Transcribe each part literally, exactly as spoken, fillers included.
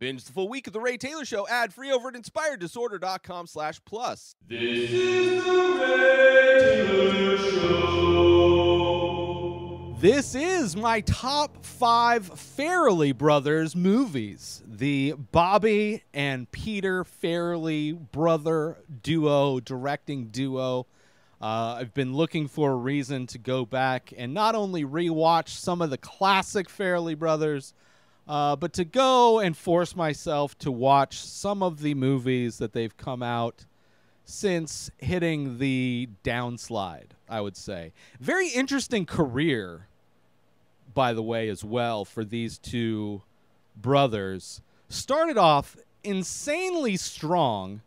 Binge the full week of The Ray Taylor Show ad-free over at inspired disorder dot com slash plus. This is The Ray Taylor Show. This is my top five Farrelly Brothers movies. The Bobby and Peter Farrelly brother duo, directing duo. Uh, I've been looking for a reason to go back and not only rewatch some of the classic Farrelly Brothers, Uh, but to go and force myself to watch some of the movies that they've come out since hitting the downslide, I would say. Very interesting career, by the way, as well, for these two brothers. Started off insanely strong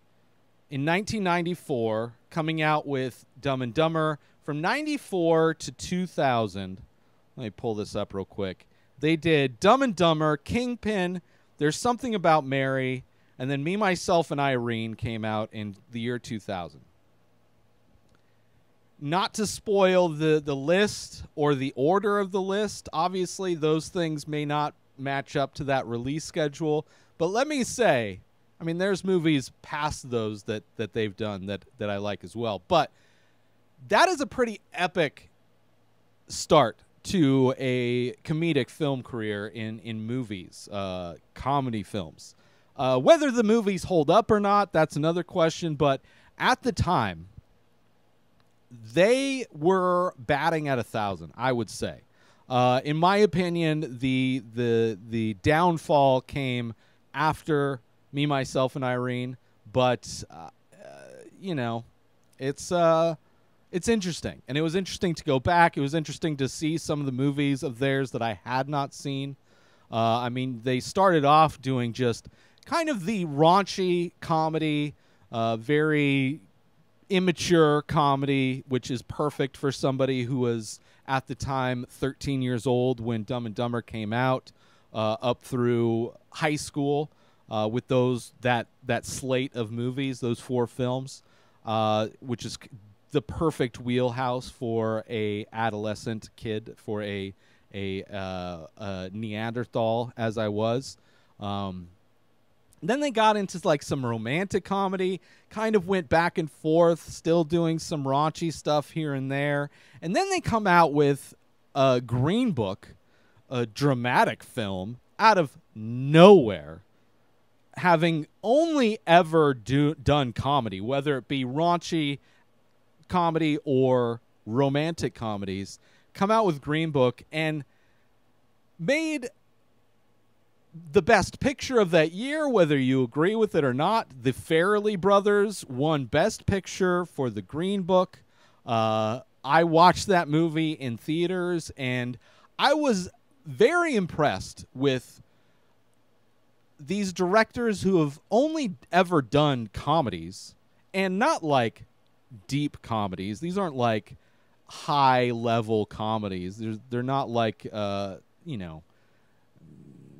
in nineteen ninety-four, coming out with Dumb and Dumber. From ninety-four to two thousand, let me pull this up real quick. They did Dumb and Dumber, Kingpin, There's Something About Mary, and then Me, Myself, and Irene came out in the year two thousand. Not to spoil the, the list or the order of the list. Obviously, those things may not match up to that release schedule. But let me say, I mean, there's movies past those that, that they've done that, that I like as well. But that is a pretty epic start to a comedic film career in, in movies, uh, comedy films. Uh, whether the movies hold up or not, that's another question. But at the time, they were batting at a thousand, I would say. Uh, in my opinion, the, the, the downfall came after Me, Myself, and Irene. But, uh, uh, you know, it's... Uh, It's interesting, and it was interesting to go back. It was interesting to see some of the movies of theirs that I had not seen. Uh, I mean, they started off doing just kind of the raunchy comedy, uh, very immature comedy, which is perfect for somebody who was, at the time, thirteen years old when Dumb and Dumber came out, uh, up through high school uh, with those that, that slate of movies, those four films, uh, which is... the perfect wheelhouse for a adolescent kid, for a a, uh, a Neanderthal as I was. Um, then they got into like some romantic comedy, kind of went back and forth, still doing some raunchy stuff here and there. And then they come out with a Green Book, a dramatic film out of nowhere, having only ever do, done comedy, whether it be raunchy comedy or romantic comedies, come out with Green Book and made the best picture of that year, whether you agree with it or not. The Farrelly Brothers won Best Picture for The Green Book. Uh, I watched that movie in theaters, and I was very impressed with these directors who have only ever done comedies, and not like deep comedies. These aren't like high level comedies. They're, they're not like, uh, you know,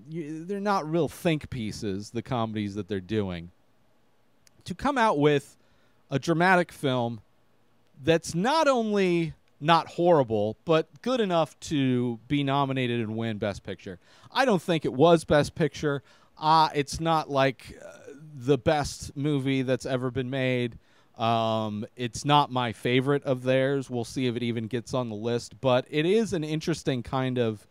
you, they're not real think pieces, the comedies that they're doing. To come out with a dramatic film that's not only not horrible, but good enough to be nominated and win Best Picture. I don't think it was Best Picture. Uh, it's not like uh, the best movie that's ever been made. Um, it's not my favorite of theirs. We'll see if it even gets on the list, but it is an interesting kind of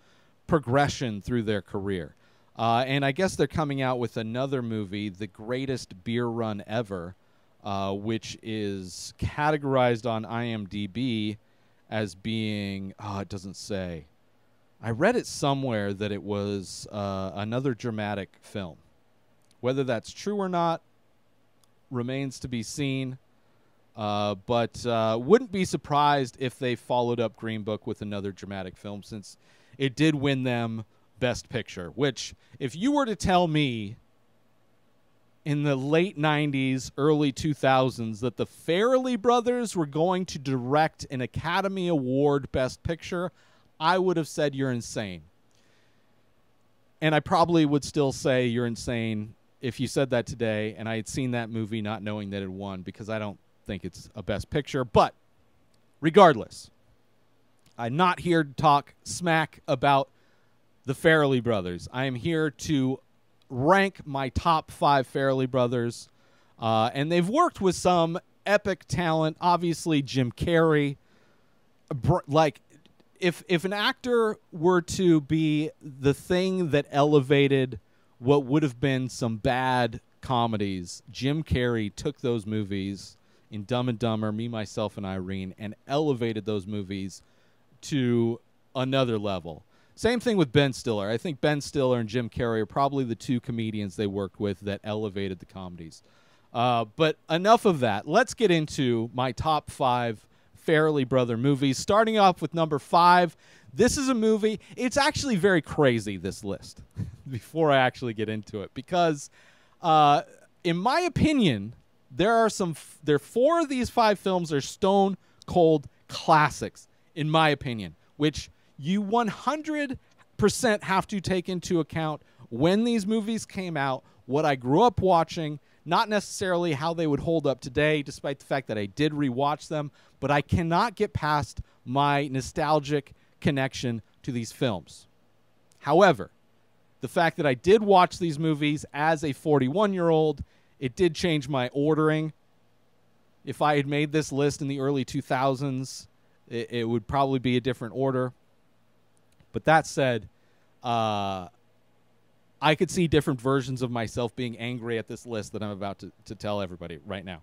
progression through their career. Uh, and I guess they're coming out with another movie, The Greatest Beer Run Ever, uh, which is categorized on I M D B as being, oh, it doesn't say. I read it somewhere that it was uh, another dramatic film. Whether that's true or not remains to be seen. Uh, but uh, wouldn't be surprised if they followed up Green Book with another dramatic film, since it did win them Best Picture, which if you were to tell me in the late nineties, early two thousands that the Farrelly Brothers were going to direct an Academy Award Best Picture, I would have said you're insane. And I probably would still say you're insane if you said that today and I had seen that movie not knowing that it won, because I don't think it's a Best Picture. But regardless, I'm not here to talk smack about the Farrelly Brothers. I am here to rank my top five Farrelly Brothers. Uh, and they've worked with some epic talent. Obviously, Jim Carrey. Like, if, if an actor were to be the thing that elevated what would have been some bad comedies, Jim Carrey took those movies in Dumb and Dumber, Me, Myself, and Irene, and elevated those movies to another level. Same thing with Ben Stiller. I think Ben Stiller and Jim Carrey are probably the two comedians they worked with that elevated the comedies. Uh, but enough of that. Let's get into my top five Farrelly Brother movies, starting off with number five. This is a movie. It's actually very crazy, this list, before I actually get into it, because uh, in my opinion, there are some f there are four of these five films are stone cold classics, in my opinion, which you one hundred percent have to take into account when these movies came out, what I grew up watching, not necessarily how they would hold up today, despite the fact that I did rewatch them, but I cannot get past my nostalgic connection to these films. However, the fact that I did watch these movies as a forty-one-year-old, it did change my ordering. If I had made this list in the early two thousands, it, it would probably be a different order. But that said, uh, I could see different versions of myself being angry at this list that I'm about to, to tell everybody right now.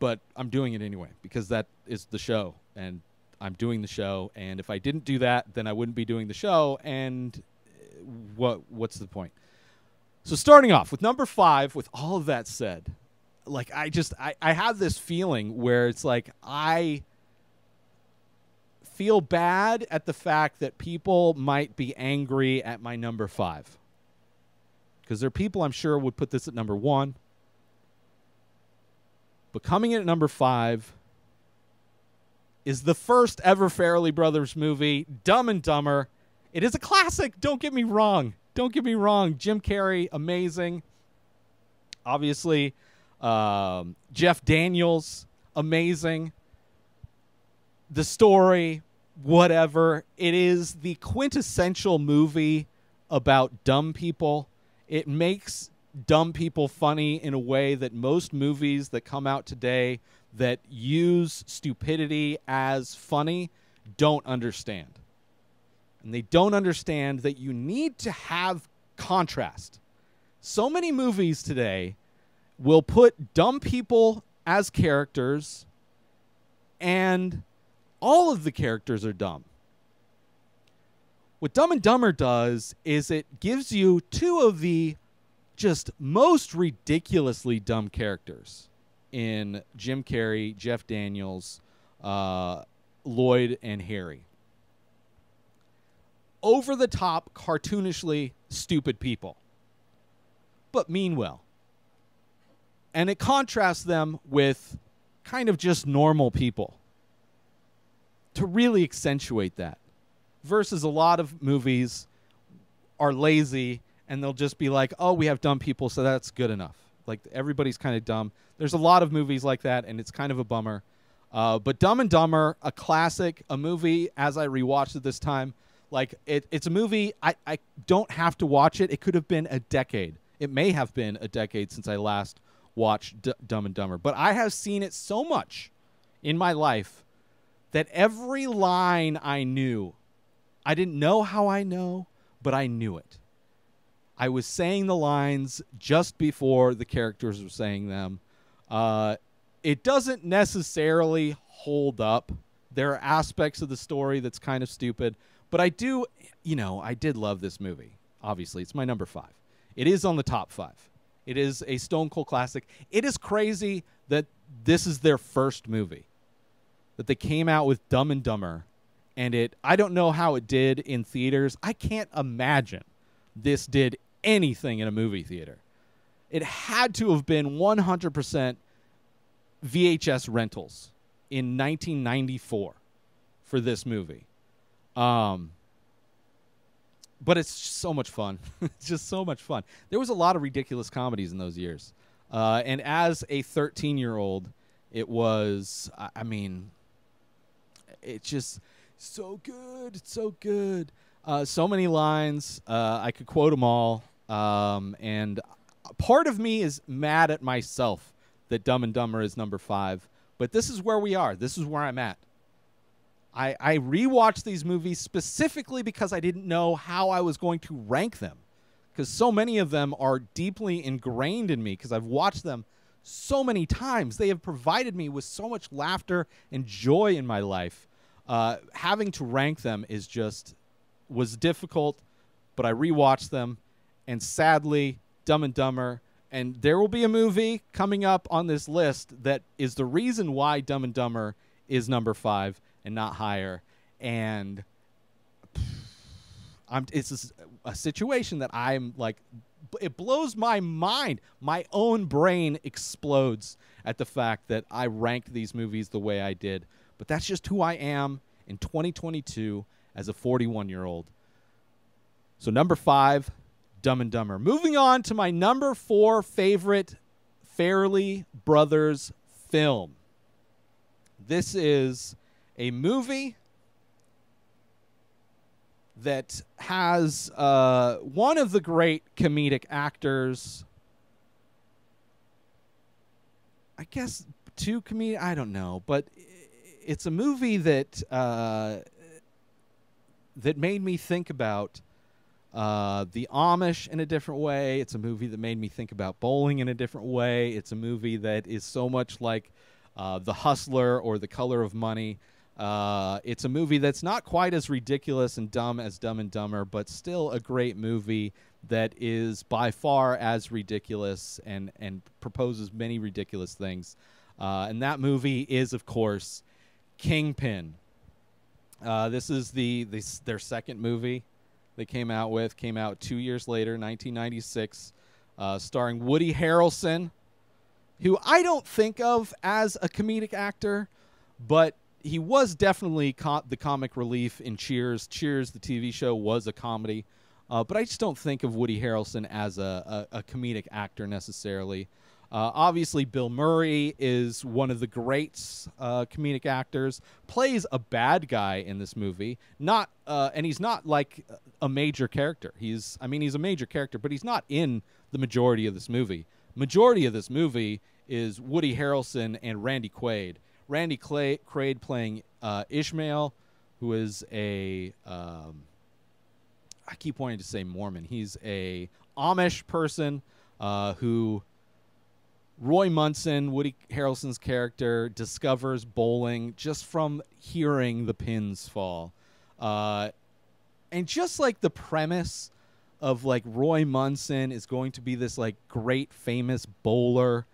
But I'm doing it anyway, because that is the show, and I'm doing the show. And if I didn't do that, then I wouldn't be doing the show. And what what's the point? So starting off with number five, with all of that said, like I just, I, I have this feeling where it's like I feel bad at the fact that people might be angry at my number five. Because there are people I'm sure would put this at number one. But coming in at number five is the first ever Farrelly Brothers movie, Dumb and Dumber. It is a classic, don't get me wrong. Don't get me wrong, Jim Carrey, amazing. Obviously, um, Jeff Daniels, amazing. The story, whatever. It is the quintessential movie about dumb people. It makes dumb people funny in a way that most movies that come out today that use stupidity as funny don't understand. And they don't understand that you need to have contrast. So many movies today will put dumb people as characters, and all of the characters are dumb. What Dumb and Dumber does is it gives you two of the just most ridiculously dumb characters in Jim Carrey, Jeff Daniels, uh, Lloyd, and Harry. Over-the-top, cartoonishly stupid people, but mean well. And it contrasts them with kind of just normal people to really accentuate that. Versus a lot of movies are lazy and they'll just be like, oh, we have dumb people, so that's good enough. Like, everybody's kind of dumb. There's a lot of movies like that, and it's kind of a bummer. Uh, but Dumb and Dumber, a classic, a movie, as I rewatched it this time, Like, it, it's a movie, I, I don't have to watch it. It could have been a decade. It may have been a decade since I last watched D Dumb and Dumber. But I have seen it so much in my life that every line I knew. I didn't know how I know, but I knew it. I was saying the lines just before the characters were saying them. Uh, it doesn't necessarily hold up. There are aspects of the story that's kind of stupid. But I do, you know, I did love this movie. Obviously, it's my number five. It is on the top five. It is a stone cold classic. It is crazy that this is their first movie, that they came out with Dumb and Dumber, and it, I don't know how it did in theaters. I can't imagine this did anything in a movie theater. It had to have been one hundred percent V H S rentals in nineteen ninety-four for this movie. Um, but it's so much fun. It's just so much fun. There was a lot of ridiculous comedies in those years. Uh, and as a thirteen-year-old, it was, I, I mean, it's just so good. It's so good. Uh, so many lines. Uh, I could quote them all. Um, and part of me is mad at myself that Dumb and Dumber is number five. But this is where we are. This is where I'm at. I, I rewatched these movies specifically because I didn't know how I was going to rank them, because so many of them are deeply ingrained in me because I've watched them so many times. They have provided me with so much laughter and joy in my life. Uh, having to rank them is just was difficult, but I rewatched them. And sadly, Dumb and Dumber. And there will be a movie coming up on this list that is the reason why Dumb and Dumber is number five and not higher. And I'm, it's a, a situation that I'm like, it blows my mind. My own brain explodes at the fact that I ranked these movies the way I did. But that's just who I am in twenty twenty-two as a forty-one-year-old. So number five, Dumb and Dumber. Moving on to my number four favorite Farrelly Brothers film. This is a movie that has uh, one of the great comedic actors. I guess two comedians, I don't know. But it's a movie that, uh, that made me think about Uh, the Amish in a different way. It's a movie that made me think about bowling in a different way. It's a movie that is so much like uh, The Hustler or The Color of Money. Uh, it's a movie that's not quite as ridiculous and dumb as Dumb and Dumber, but still a great movie that is by far as ridiculous and, and proposes many ridiculous things. Uh, and that movie is, of course, Kingpin. Uh, this is the, the their second movie. They came out with came out two years later, nineteen ninety-six, uh, starring Woody Harrelson, who I don't think of as a comedic actor, but he was definitely co the comic relief in Cheers. Cheers, the T V show, was a comedy, uh, but I just don't think of Woody Harrelson as a, a, a comedic actor necessarily. Uh, obviously, Bill Murray is one of the greats uh, comedic actors, plays a bad guy in this movie. Not, uh, and he's not like a major character. He's, I mean, he's a major character, but he's not in the majority of this movie. Majority of this movie is Woody Harrelson and Randy Quaid. Randy Clay, Quaid playing uh, Ishmael, who is a, um, I keep wanting to say Mormon. He's a Amish person uh, who... Roy Munson, Woody Harrelson's character, discovers bowling just from hearing the pins fall. Uh, and just like the premise of like Roy Munson is going to be this like great famous bowler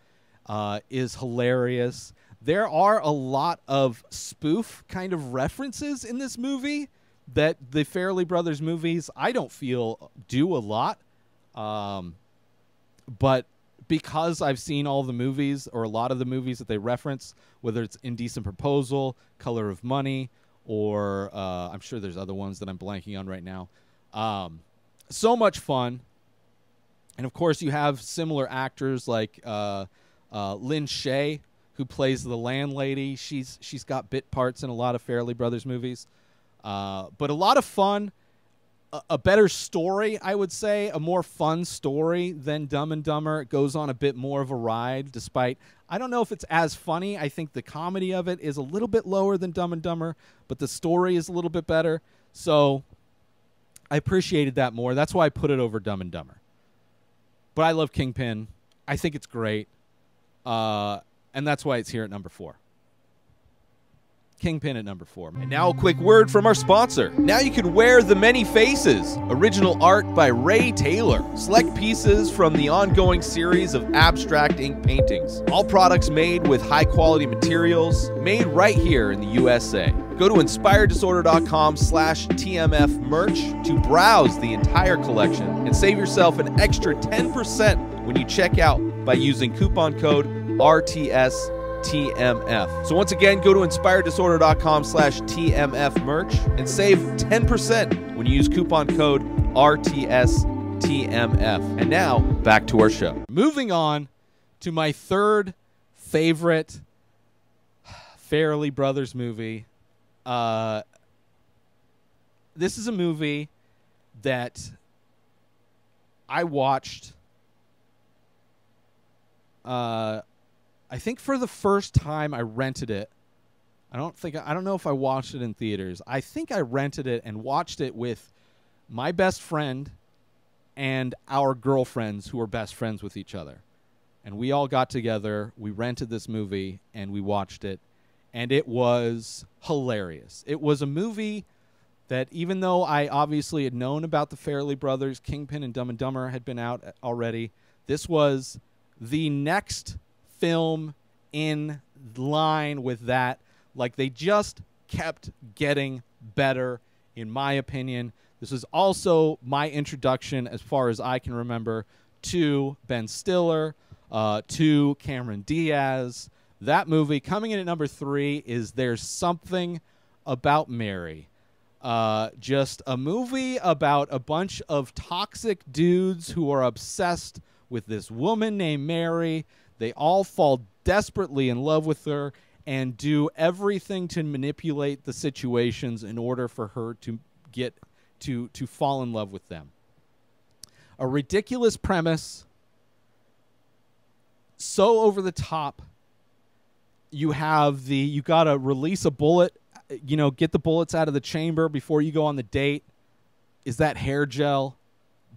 uh, is hilarious. There are a lot of spoof kind of references in this movie that the Farrelly Brothers movies, I don't feel, do a lot. Um, but... Because I've seen all the movies or a lot of the movies that they reference, whether it's Indecent Proposal, Color of Money, or uh, I'm sure there's other ones that I'm blanking on right now. Um, so much fun. And, of course, you have similar actors like uh, uh, Lin Shaye, who plays the landlady. She's, she's got bit parts in a lot of Farrelly Brothers movies. Uh, but a lot of fun. A better story, I would say, a more fun story than Dumb and Dumber. It goes on a bit more of a ride, despite, I don't know if it's as funny. I think the comedy of it is a little bit lower than Dumb and Dumber, but the story is a little bit better. So I appreciated that more. That's why I put it over Dumb and Dumber. But I love Kingpin. I think it's great. Uh, and that's why it's here at number four. Kingpin at number four. And now a quick word from our sponsor. Now you can wear the many faces. Original art by Ray Taylor. Select pieces from the ongoing series of abstract ink paintings. All products made with high quality materials, made right here in the U S A. Go to inspired disorder dot com slash T M F merch to browse the entire collection and save yourself an extra ten percent when you check out by using coupon code R T S T M F. So once again, go to inspired disorder dot com slash T M F merch and save ten percent when you use coupon code R T S T M F. And now back to our show. Moving on to my third favorite Farrelly Brothers movie. Uh, this is a movie that I watched, uh, I think for the first time I rented it. I don't think, I don't know if I watched it in theaters. I think I rented it and watched it with my best friend and our girlfriends who are best friends with each other. And we all got together, we rented this movie, and we watched it. And it was hilarious. It was a movie that, even though I obviously had known about the Farrelly Brothers, Kingpin and Dumb and Dumber had been out already, this was the next film in line with that. Like, they just kept getting better, in my opinion. This is also my introduction, as far as I can remember, to Ben Stiller, uh, to Cameron Diaz. That movie, coming in at number three, is There's Something About Mary. Uh, just a movie about a bunch of toxic dudes who are obsessed with this woman named Mary. They all fall desperately in love with her and do everything to manipulate the situations in order for her to get to to fall in love with them. A ridiculous premise, so over the top. You have the you got to release a bullet, you know, get the bullets out of the chamber before you go on the date. Is that hair gel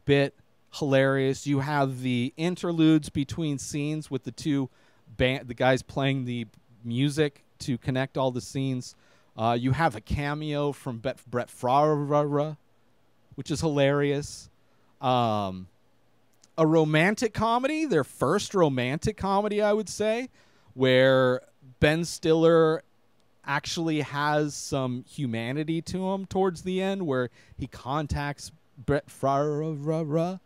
bit hilarious? You have the interludes between scenes with the two band, the guys playing the music to connect all the scenes. Uh, you have a cameo from Bet Brett Favre, which is hilarious. Um, a romantic comedy, their first romantic comedy, I would say, where Ben Stiller actually has some humanity to him towards the end, where he contacts Brett Favre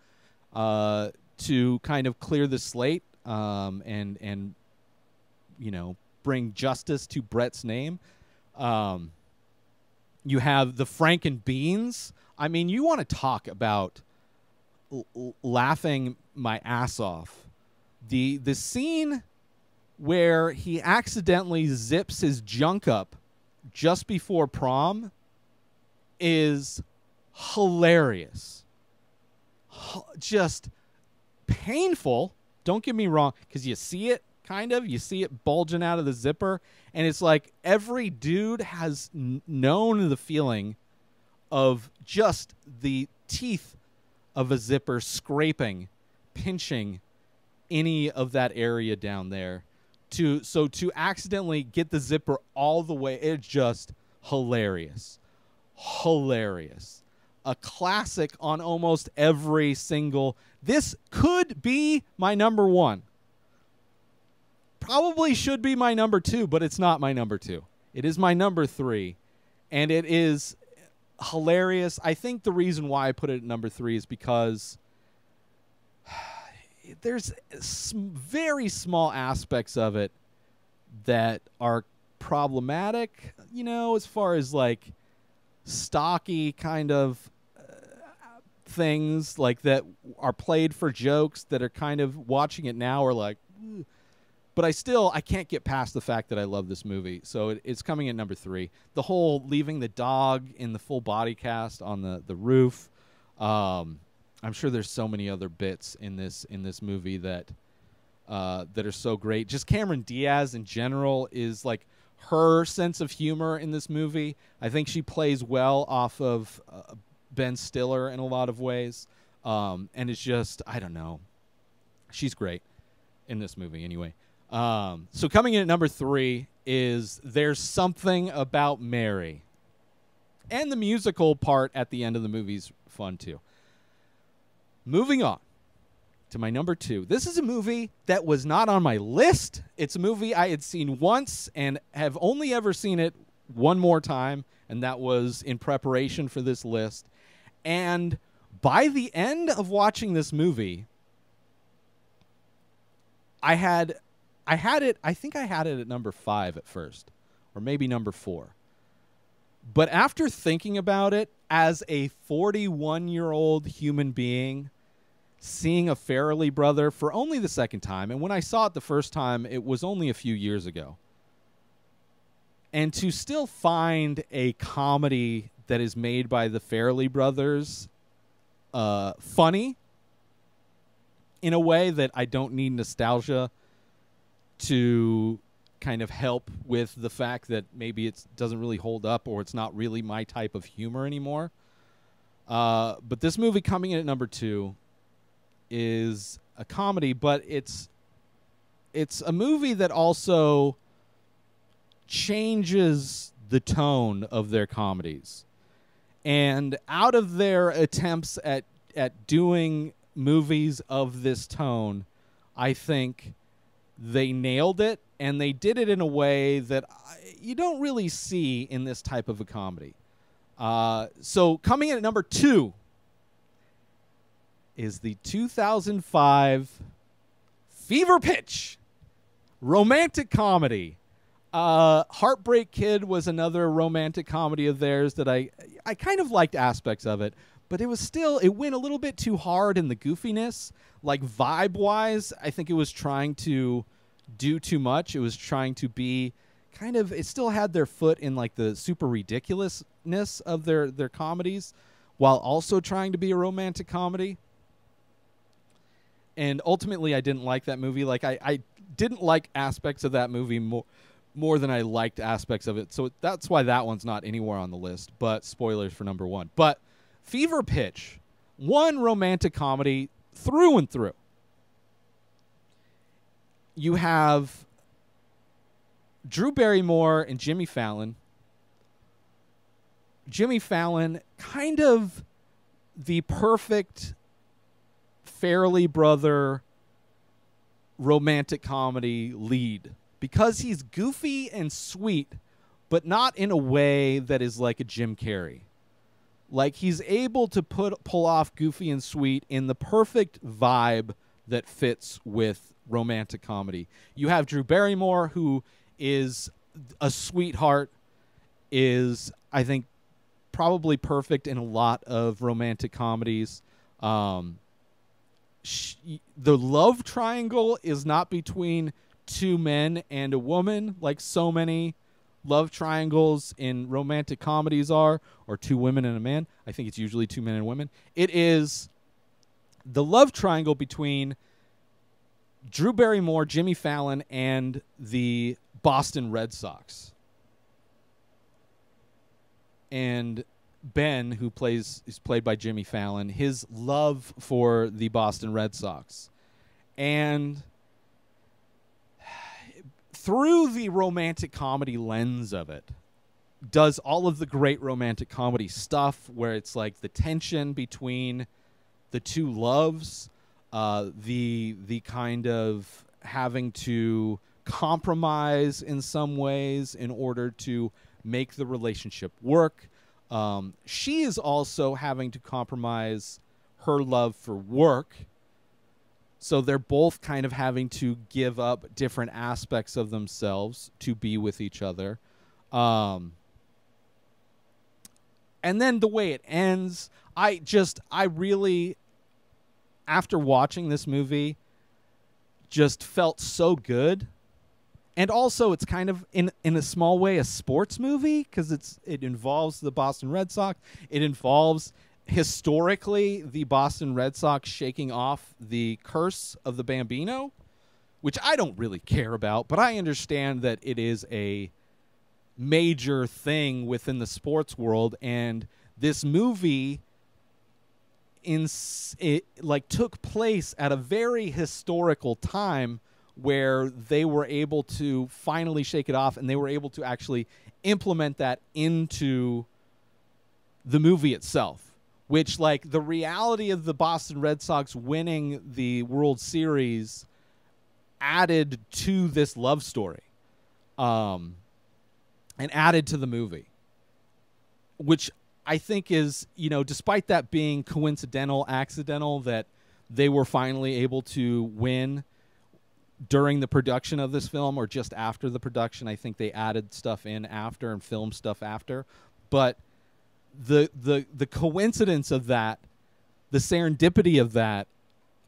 uh, to kind of clear the slate um, and, and, you know, bring justice to Brett's name. Um, you have the Frank and Beans. I mean, you want to talk about l l laughing my ass off. The, the scene where he accidentally zips his junk up just before prom is hilarious. H just painful. Don't get me wrong, because you see it. Kind of, you see it bulging out of the zipper, and it's like every dude has n known the feeling of just the teeth of a zipper scraping, pinching any of that area down there. To so to accidentally get the zipper all the way, it's just hilarious, hilarious. A classic on almost every single. This could be my number one. Probably should be my number two, but it's not my number two. It is my number three, and it is hilarious. I think the reason why I put it at number three is because there's some very small aspects of it that are problematic, you know, as far as like stocky kind of uh, things like that are played for jokes that are kind of watching it now are like, mm. But I still, I can't get past the fact that I love this movie. So it, it's coming at number three. The whole leaving the dog in the full body cast on the, the roof. Um, I'm sure there's so many other bits in this in this movie that uh, that are so great. Just Cameron Diaz in general is like her sense of humor in this movie. I think she plays well off of uh, Ben Stiller in a lot of ways. Um, and it's just, I don't know. She's great in this movie anyway. Um, so coming in at number three is There's Something About Mary. And the musical part at the end of the movie's fun too. Moving on to my number two. This is a movie that was not on my list. It's a movie I had seen once and have only ever seen it one more time, and that was in preparation for this list. And by the end of watching this movie, I had... I had it, I think I had it at number five at first, or maybe number four. But after thinking about it, as a forty-one-year-old human being, seeing a Farrelly brother for only the second time, and when I saw it the first time, it was only a few years ago. And to still find a comedy that is made by the Farrelly brothers uh, funny in a way that I don't need nostalgia to kind of help with the fact that maybe it doesn't really hold up or it's not really my type of humor anymore. Uh, but this movie coming in at number two is a comedy, but it's it's a movie that also changes the tone of their comedies. And out of their attempts at, at doing movies of this tone, I think they nailed it, and they did it in a way that I, you don't really see in this type of a comedy. Uh, so coming in at number two is the two thousand five Fever Pitch romantic comedy. Uh, Heartbreak Kid was another romantic comedy of theirs that I I kind of liked aspects of it, but it was still, it went a little bit too hard in the goofiness. Like vibe-wise, I think it was trying to do too much. It was trying to be kind of, it still had their foot in like the super ridiculousness of their, their comedies while also trying to be a romantic comedy. And ultimately, I didn't like that movie. Like I, I didn't like aspects of that movie more more than I liked aspects of it. So that's why that one's not anywhere on the list, but spoilers for number one. But Fever Pitch, one romantic comedy through and through. You have Drew Barrymore and Jimmy Fallon. Jimmy Fallon, kind of the perfect Farrelly brother romantic comedy lead, because he's goofy and sweet, but not in a way that is like a Jim Carrey. Like, he's able to put pull off goofy and sweet in the perfect vibe that fits with romantic comedy. You have Drew Barrymore, who is a sweetheart, is, I think, probably perfect in a lot of romantic comedies. Um, she, the love triangle is not between two men and a woman, like so many love triangles in romantic comedies are, or two women and a man. I think it's usually two men and women. It is the love triangle between Drew Barrymore, Jimmy Fallon, and the Boston Red Sox. And Ben, who plays is played by Jimmy Fallon, his love for the Boston Red Sox. And through the romantic comedy lens of it, does all of the great romantic comedy stuff where it's like the tension between the two loves, uh, the the kind of having to compromise in some ways in order to make the relationship work. Um, she is also having to compromise her love for work. So they're both kind of having to give up different aspects of themselves to be with each other. Um, and then the way it ends, I just, I really, after watching this movie, just felt so good. And also it's kind of, in, in a small way, a sports movie, because it's it involves the Boston Red Sox. It involves... historically, the Boston Red Sox shaking off the curse of the Bambino, which I don't really care about, but I understand that it is a major thing within the sports world, and this movie in it like took place at a very historical time where they were able to finally shake it off, and they were able to actually implement that into the movie itself. Which, like, the reality of the Boston Red Sox winning the World Series added to this love story, um, and added to the movie, which I think is, you know, despite that being coincidental, accidental, that they were finally able to win during the production of this film or just after the production. I think they added stuff in after and filmed stuff after, but... The, the the coincidence of that, the serendipity of that,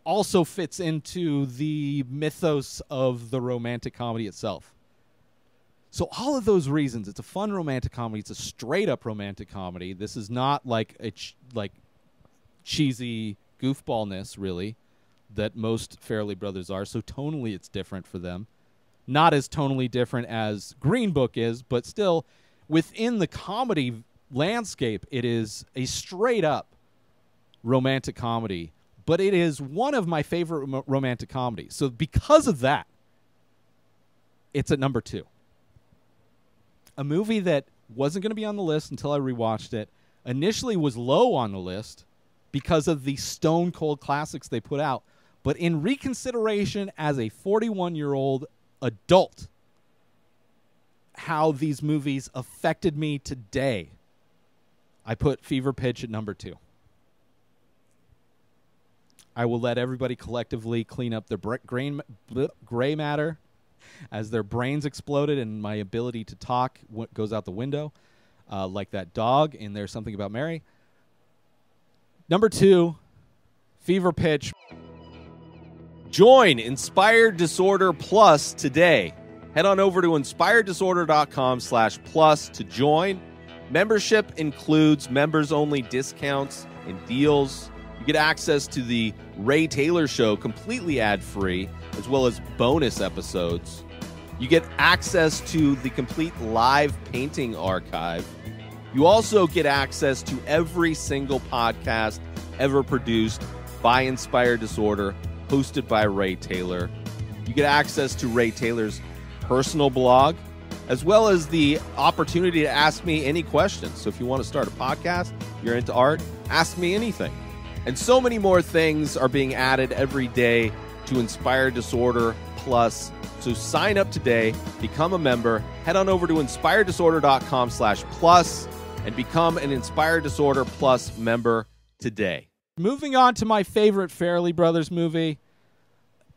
also fits into the mythos of the romantic comedy itself. So all of those reasons, it's a fun romantic comedy. It's a straight-up romantic comedy. This is not like a ch like cheesy goofballness, really. that most Farrelly Brothers are, so tonally it's different for them. Not as tonally different as Green Book is, but still, within the comedy landscape, it is a straight-up romantic comedy, but it is one of my favorite rom romantic comedies. So because of that, it's at number two. A movie that wasn't going to be on the list until I rewatched it, initially was low on the list because of the stone-cold classics they put out, but in reconsideration as a forty-one-year-old adult, how these movies affected me today, I put Fever Pitch at number two. I will let everybody collectively clean up their brain, gray matter as their brains exploded and my ability to talk goes out the window, uh, like that dog in There's Something About Mary. Number two, Fever Pitch. Join Inspired Disorder Plus today. Head on over to inspired disorder dot com slash plus to join. Membership includes members-only discounts and deals. You get access to The Ray Taylor Show completely ad-free, as well as bonus episodes. You get access to the complete live painting archive. You also get access to every single podcast ever produced by Inspired Disorder, hosted by Ray Taylor. You get access to Ray Taylor's personal blog, as well as the opportunity to ask me any questions. So if you want to start a podcast, you're into art, ask me anything. And so many more things are being added every day to Inspired Disorder Plus. So sign up today, become a member, head on over to inspired disorder dot com slash plus and become an Inspired Disorder Plus member today. Moving on to my favorite Farrelly Brothers movie.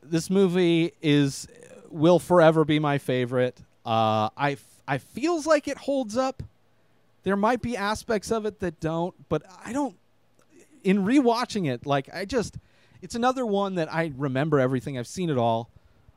This movie is will forever be my favorite. Uh, I, I feels like it holds up. There might be aspects of it that don't, but I don't. In rewatching it, like I just, it's another one that I remember everything. I've seen it all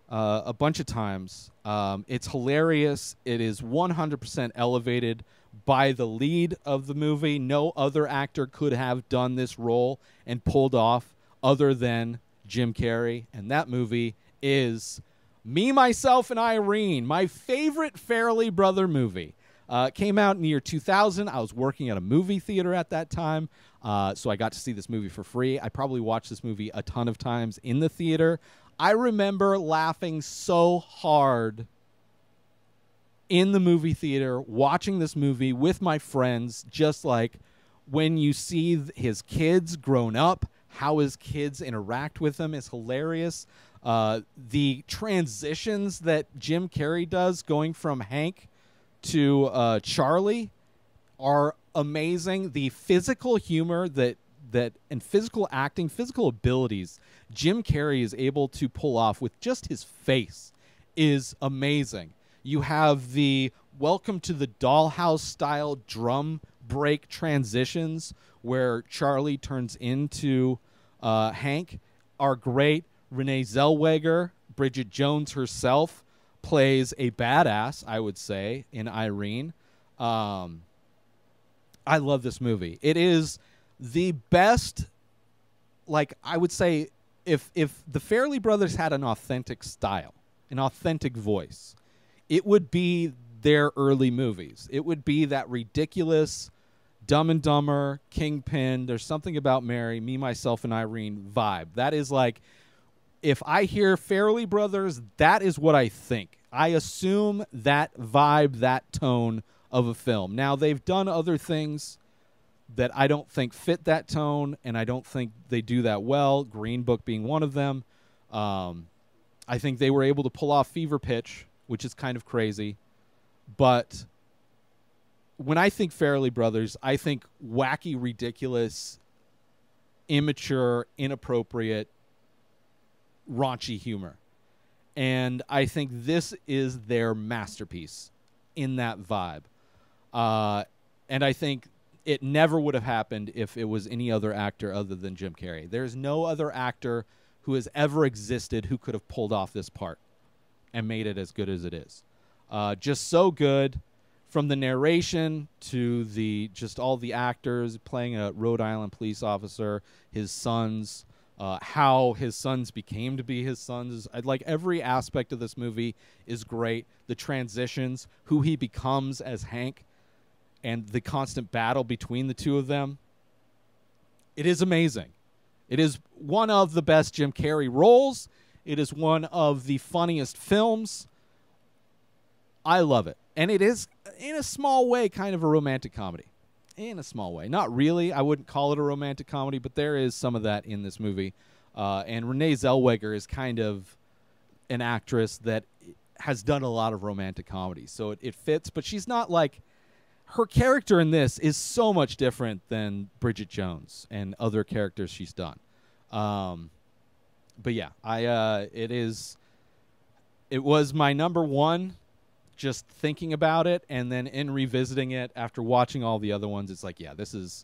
uh, a bunch of times. Um, it's hilarious. It is one hundred percent elevated by the lead of the movie. No other actor could have done this role and pulled off other than Jim Carrey. And that movie is Me, Myself, and Irene, my favorite Farrelly Brother movie. Uh, came out in the year two thousand. I was working at a movie theater at that time, uh, so I got to see this movie for free. I probably watched this movie a ton of times in the theater. I remember laughing so hard in the movie theater, watching this movie with my friends, just like when you see his kids grown up, how his kids interact with him is hilarious. Uh, the transitions that Jim Carrey does going from Hank to uh, Charlie are amazing. The physical humor that that and physical acting, physical abilities Jim Carrey is able to pull off with just his face is amazing. You have the Welcome to the Dollhouse style drum break transitions where Charlie turns into uh, Hank are great. Renee Zellweger, Bridget Jones herself, plays a badass, I would say, in Irene. Um, I love this movie. It is the best, like, I would say, if, if the Farrelly Brothers had an authentic style, an authentic voice, it would be their early movies. It would be that ridiculous Dumb and Dumber, Kingpin, There's Something About Mary, Me, Myself, and Irene vibe. That is like... If I hear Farrelly Brothers, that is what I think. I assume that vibe, that tone of a film. Now, they've done other things that I don't think fit that tone, and I don't think they do that well, Green Book being one of them. Um, I think they were able to pull off Fever Pitch, which is kind of crazy. But when I think Farrelly Brothers, I think wacky, ridiculous, immature, inappropriate, raunchy humor, and I think this is their masterpiece in that vibe, uh, and I think it never would have happened if it was any other actor other than Jim Carrey. There's no other actor who has ever existed who could have pulled off this part and made it as good as it is. Uh, just so good, from the narration to the just all the actors playing a Rhode Island police officer, his sons, uh, how his sons became to be his sons. I'd like every aspect of this movie is great. The transitions, who he becomes as Hank, and the constant battle between the two of them. It is amazing. It is one of the best Jim Carrey roles. It is one of the funniest films. I love it. And it is, in a small way, kind of a romantic comedy. In a small way. Not really. I wouldn't call it a romantic comedy, but there is some of that in this movie. Uh, and Renee Zellweger is kind of an actress that has done a lot of romantic comedy. So it, it fits, but she's not like... Her character in this is so much different than Bridget Jones and other characters she's done. Um, but yeah, I uh, it is. It was my number one, just thinking about it, and then in revisiting it after watching all the other ones, it's like, yeah, this is.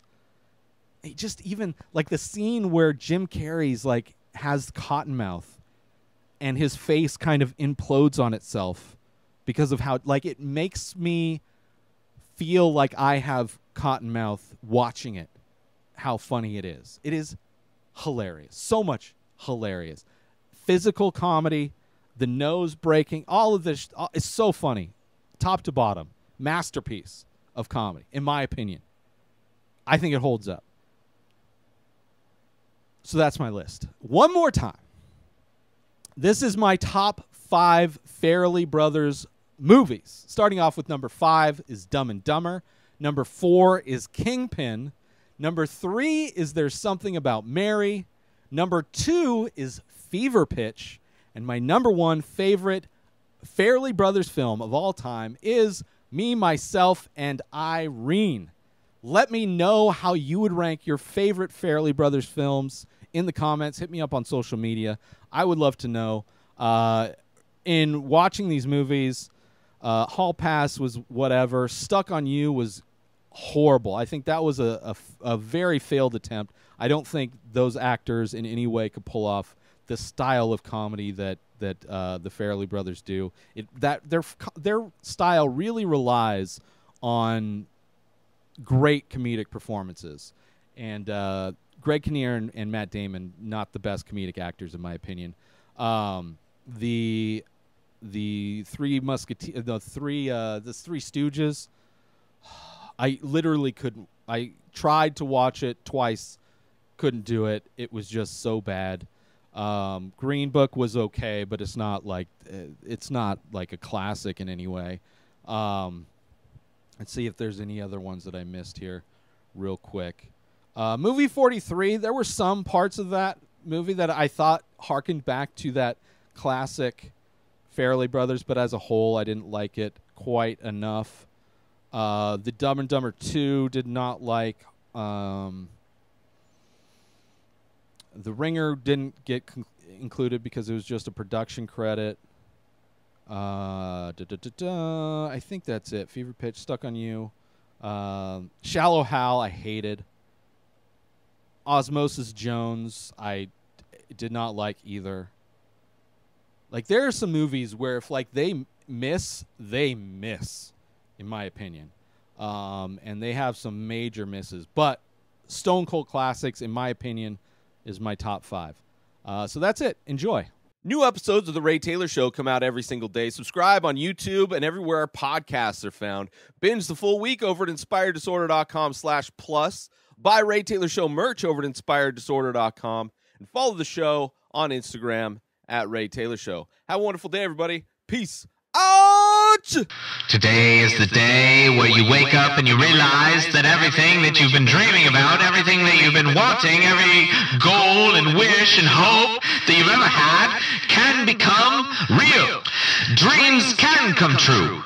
It just even like the scene where Jim Carrey's like has cottonmouth, and his face kind of implodes on itself because of how like it makes me. Feel like I have cottonmouth watching it, how funny it is. It is hilarious. So much hilarious. Physical comedy, the nose breaking, all of this is so funny. Top to bottom. Masterpiece of comedy, in my opinion. I think it holds up. So that's my list. One more time. This is my top five Farrelly Brothers movies. Starting off with number five is Dumb and Dumber. Number four is Kingpin. Number three is There's Something About Mary. Number two is Fever Pitch. And my number one favorite Farrelly Brothers film of all time is Me, Myself, and Irene. Let me know how you would rank your favorite Farrelly Brothers films in the comments. Hit me up on social media. I would love to know. Uh, in watching these movies... Uh, Hall Pass was whatever. Stuck on You was horrible. I think that was a, a, a very failed attempt. I don't think those actors in any way could pull off the style of comedy that that uh, the Farrelly Brothers do. It that their their style really relies on great comedic performances, and uh, Greg Kinnear and, and Matt Damon, not the best comedic actors in my opinion. Um, the The three musketeers, the three, uh, the three Stooges. I literally couldn't. I tried to watch it twice, couldn't do it. It was just so bad. Um, Green Book was okay, but it's not like it's not like a classic in any way. Um, let's see if there's any other ones that I missed here, real quick. Uh, movie forty-three. There were some parts of that movie that I thought harkened back to that classic Farrelly Brothers, but as a whole, I didn't like it quite enough. Uh, the Dumb and Dumber two did not like. Um, the Ringer didn't get con included because it was just a production credit. Uh, da -da -da -da, I think that's it. Fever Pitch, Stuck on You. Um, Shallow Hal, I hated. Osmosis Jones, I did not like either. Like, there are some movies where if, like, they miss, they miss, in my opinion. Um, and they have some major misses. But Stone Cold Classics, in my opinion, is my top five. Uh, so that's it. Enjoy. New episodes of The Ray Taylor Show come out every single day. Subscribe on YouTube and everywhere our podcasts are found. Binge the full week over at inspired disorder dot com slash plus. Buy Ray Taylor Show merch over at inspired disorder dot com. And follow the show on Instagram at Ray Taylor Show. Have a wonderful day, everybody. Peace out. Today is the day where you wake up and you realize that everything that you've been dreaming about, everything that you've been wanting, every goal and wish and hope that you've ever had can become real. Dreams can come true.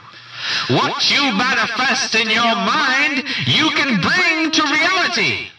What you manifest in your mind, you can bring to reality.